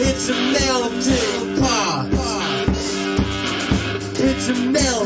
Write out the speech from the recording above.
It's a melting pot. It's a melting pot.